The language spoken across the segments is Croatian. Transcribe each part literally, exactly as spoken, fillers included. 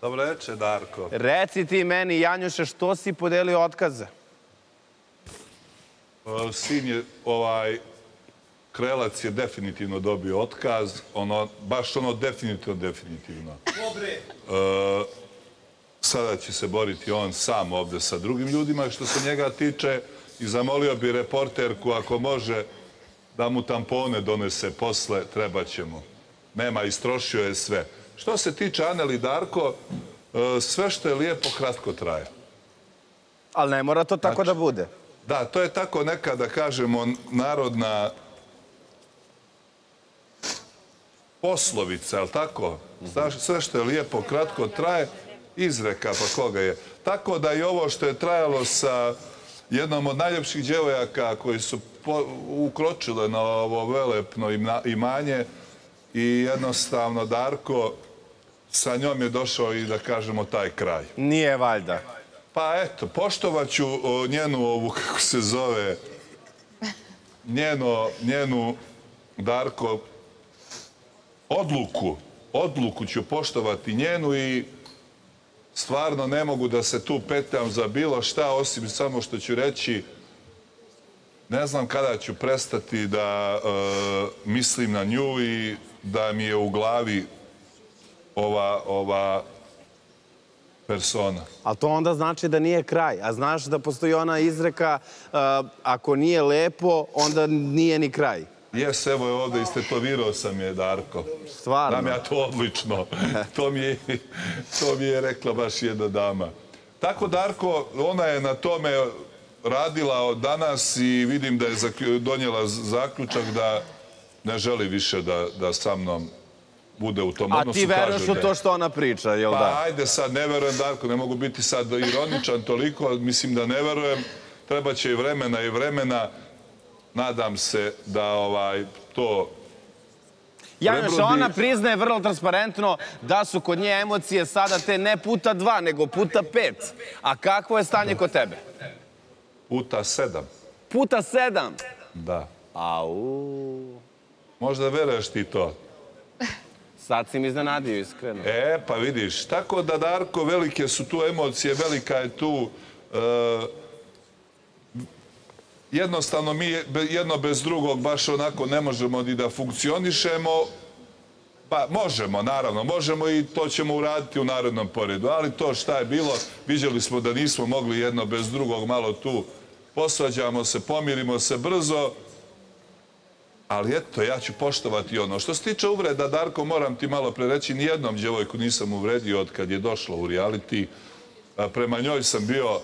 Dobro večer, Darko. Reci ti meni, Janjuše, što si podelio otkaze? Sin je, ovaj, Krelac je definitivno dobio otkaz. Ono, baš ono definitivno, definitivno. Dobre. Sada će se boriti on sam ovde sa drugim ljudima što se njega tiče i zamolio bi reporterku, ako može, da mu tampone donese posle, treba ćemo. Nema, istrošio je sve. Što se tiče Aneli, Darko, sve što je lijepo kratko traje. Ali ne mora to tako da bude. Da, to je tako neka, da kažemo, narodna poslovica, ali tako? Sve što je lijepo kratko traje, izreka pa koga je. Tako da i ovo što je trajalo sa jednom od najljepših djevojaka koji su ukročile na ovo velepno imanje, i jednostavno, Darko, sa njom je došao i, da kažemo, taj kraj. Nije valjda. Pa eto, poštovaću njenu ovu, kako se zove, njenu, Darko, odluku. Odluku ću poštovati njenu i stvarno ne mogu da se tu petljam za bilo šta, osim samo što ću reći, ne znam kada ću prestati da mislim na nju i da mi je u glavi ova persona. Ali to onda znači da nije kraj. A znaš da postoji ona izreka, ako nije lepo, onda nije ni kraj. Jes, evo je ovde, istetovirao sam je, Darko. Stvarno? Znam ja to odlično. To mi je rekla baš jedna dama. Tako, Darko, ona je na tome radila od danas i vidim da je donijela zaključak da ne želi više da sa mnom bude u tom odnosu. A ti veruješ u to što ona priča, jel da? Pa ajde sad, ne verujem, Darko, ne mogu biti sad ironičan toliko, mislim da ne verujem. Treba će i vremena i vremena. Nadam se da to... Janjuša, ona priznaje vrlo transparentno da su kod nje emocije sada te ne puta dva, nego puta pet. A kakvo je stanje kod tebe? Puta sedam. Puta sedam? Da. Au. Možda veruješ ti to. Sad si mi iznenadio, iskreno. E, pa vidiš. Tako da, Darko, velike su tu emocije, velika je tu... Jednostavno, mi jedno bez drugog baš onako ne možemo ni da funkcionišemo. Pa možemo, naravno, možemo i to ćemo uraditi u narednom poredu. Ali to šta je bilo, vidjeli smo da nismo mogli jedno bez drugog, malo tu posvađamo se, pomirimo se brzo. Ali eto, ja ću poštovati ono. Što se tiče uvreda, Darko, moram ti malo pre reći, nijednom djevojku nisam uvredio od kad je došla u reality. Prema njoj sam bio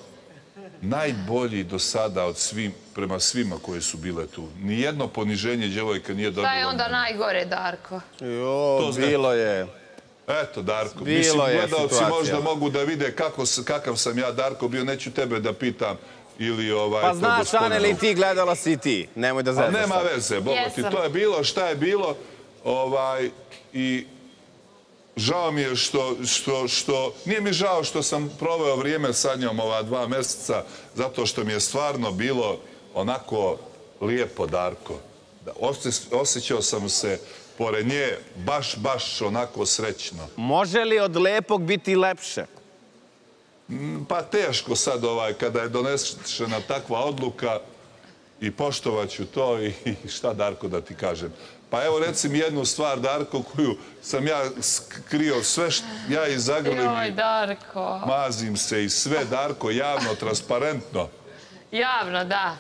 najbolji do sada od svim, prema svima koje su bile tu. Nijedno poniženje djevojka nije dobilo. Da je onda najgore, Darko. Jo, bilo je. Eto, Darko, mislim, gledalci možda mogu da vide kakav sam ja, Darko, bio, neću tebe da pitam ili ovaj... Pa znaš, Aneli, ti gledala si ti, nemoj da zezeš. Nema veze, Bogu ti, to je bilo, šta je bilo, ovaj, i... Žao mi je što, što, što, nije mi žao što sam proveo vrijeme sa njom ova dva meseca, zato što mi je stvarno bilo onako lijepo, Darko. Osjećao sam se pored nje baš, baš onako srećno. Može li od lepog biti lepše? Pa teško sad ovaj, kada je donesena takva odluka i poštovaću to i šta, Darko, da ti kažem. Pa evo, recim jednu stvar, Darko, koju sam ja skrio sve što ja izagrlim i mazim se i sve, Darko, javno, transparentno. Javno, da.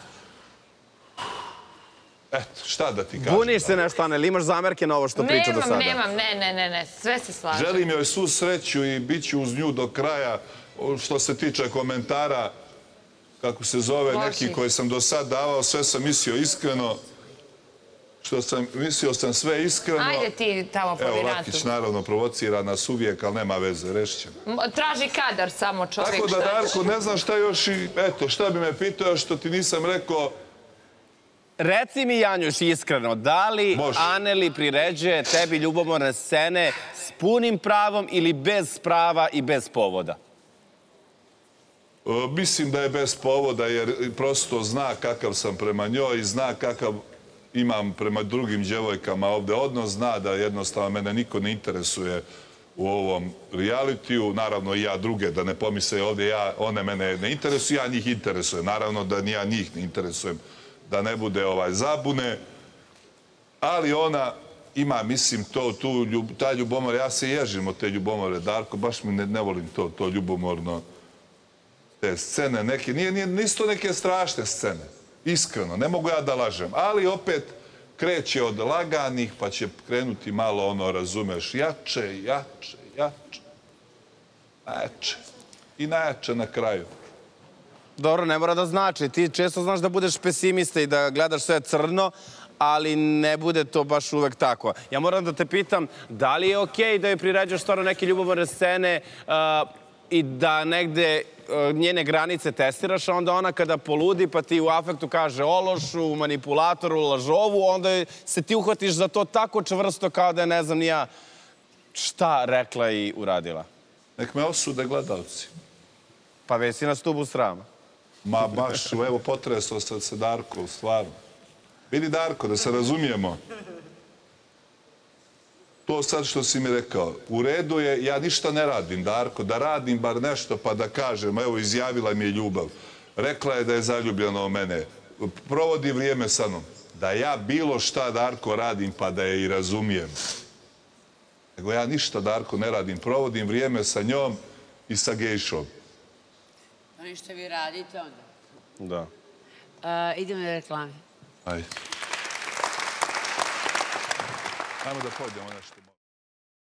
Eto, šta da ti kažem? Buniš se nešto, Aneli, imaš zamerke na ovo što priča do sada? Nemam, nemam, ne, ne, ne, sve se slažem. Želim joj svu sreću i bit ću uz nju do kraja. Što se tiče komentara, kako se zove, neki koji sam do sad davao, sve sam mislio iskreno. Što sam, mislio sam sve iskreno... Ajde ti tamo po vinatu. Evo, Lakić naravno provocira nas uvijek, ali nema veze, reći ćemo. Traži kadar samo čovjek. Tako da, Darko, ne znam šta još i... Eto, šta bi me pitao što ti nisam rekao... Reci mi, Janjuš, iskreno, da li Aneli priređuje tebi ljubomorne scene s punim pravom ili bez prava i bez povoda? Mislim da je bez povoda, jer prosto zna kakav sam prema njoj i zna kakav... imam prema drugim djevojkama ovde. Odnos zna da jednostavno mene niko ne interesuje u ovom realitiju, naravno i ja druge, da ne pomisle ovdje ja, one mene ne interesuju, ja njih interesujem. Naravno da ni ja njih ne interesujem, da ne bude ovaj zabune, ali ona ima, mislim, to, tu, ta ljubomora, ja se ježim od te ljubomore, Darko, baš mi ne, ne volim to, to ljubomorno, te scene neke, nije, nije, nisu to neke strašne scene, iskreno, ne mogu ja da lažem, ali opet kreće od laganih, pa će krenuti malo ono, razumeš, jače, jače, jače, najjače i najjače na kraju. Dobro, ne mora da znači, ti često znaš da budeš pesimista i da gledaš sve crno, ali ne bude to baš uvek tako. Ja moram da te pitam, da li je okej da joj priređaš stvarno neke ljubomorne scene i da negde njene granice testiraš, a onda ona kada poludi pa ti u afektu kaže ološu, manipulatoru, lažovu, onda se ti uhvatiš za to tako čvrsto kao da je ne znam ni ja šta rekla i uradila. Nek me osude gledalci. Pa vesi na stubu srama. Ma baš, evo potresao sam se, Darko, stvarno. Vidi, Darko, da se razumijemo. To sad što si mi rekao, u redu je, ja ništa ne radim, Darko, da radim bar nešto pa da kažem, evo, izjavila mi je ljubav, rekla je da je zaljubljena u mene, provodi vrijeme sa mnom, da ja bilo šta, Darko, radim pa da je i razumijem. Nego ja ništa, Darko, ne radim, provodim vrijeme sa njom i sa gejšom. A ništa vi radite onda? Da. Idemo na reklame. Ajde. Ajmo da pođemo nešto.